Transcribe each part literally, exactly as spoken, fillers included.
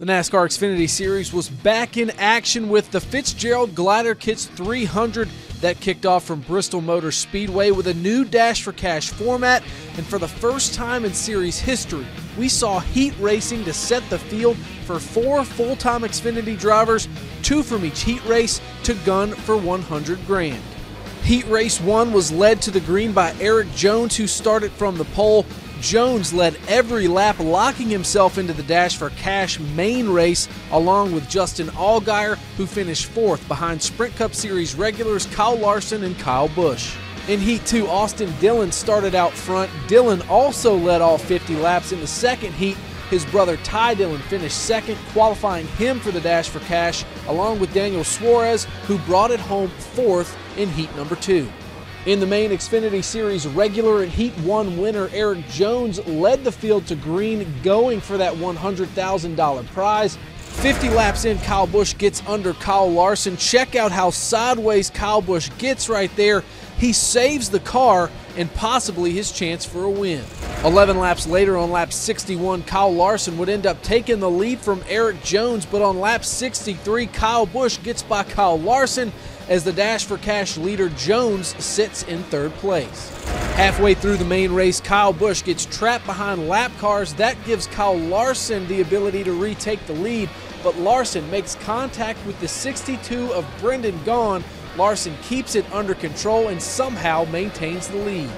The NASCAR Xfinity Series was back in action with the Fitzgerald Glider Kits three hundred that kicked off from Bristol Motor Speedway with a new Dash for Cash format, and for the first time in series history, we saw heat racing to set the field for four full-time Xfinity drivers, two from each heat race, to gun for one hundred grand. Heat Race one was led to the green by Erik Jones, who started from the pole. Jones led every lap, locking himself into the Dash for Cash main race, along with Justin Allgaier, who finished fourth behind Sprint Cup Series regulars Kyle Larson and Kyle Busch. In Heat two, Austin Dillon started out front. Dillon also led all fifty laps in the second heat. His brother Ty Dillon finished second, qualifying him for the Dash for Cash, along with Daniel Suarez, who brought it home fourth in heat number two. In the main Xfinity Series, regular and Heat one winner Erik Jones led the field to green, going for that one hundred thousand dollar prize. fifty laps in, Kyle Busch gets under Kyle Larson. Check out how sideways Kyle Busch gets right there. He saves the car and possibly his chance for a win. eleven laps later, on lap sixty-one, Kyle Larson would end up taking the lead from Erik Jones, but on lap sixty-three, Kyle Busch gets by Kyle Larson as the Dash for Cash leader Jones sits in third place. Halfway through the main race, Kyle Busch gets trapped behind lap cars. That gives Kyle Larson the ability to retake the lead, but Larson makes contact with the sixty-two of Brendan Gaughan. Larson keeps it under control and somehow maintains the lead.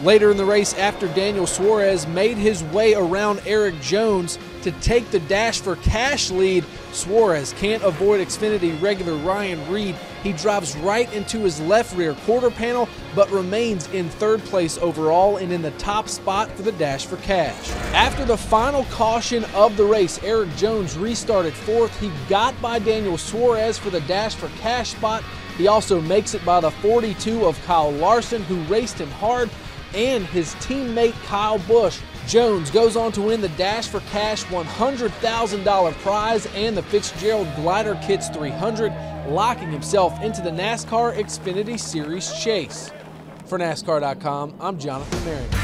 Later in the race, after Daniel Suarez made his way around Erik Jones to take the Dash for Cash lead, Suarez can't avoid Xfinity regular Ryan Reed. He drives right into his left rear quarter panel, but remains in third place overall and in the top spot for the Dash for Cash. After the final caution of the race, Erik Jones restarted fourth. He got by Daniel Suarez for the Dash for Cash spot. He also makes it by the forty-two of Kyle Larson, who raced him hard, and his teammate Kyle Busch. Jones goes on to win the Dash for Cash one hundred thousand dollar prize and the Fitzgerald Glider Kits three hundred, locking himself into the NASCAR Xfinity Series chase. For NASCAR dot com, I'm Jonathan Marion.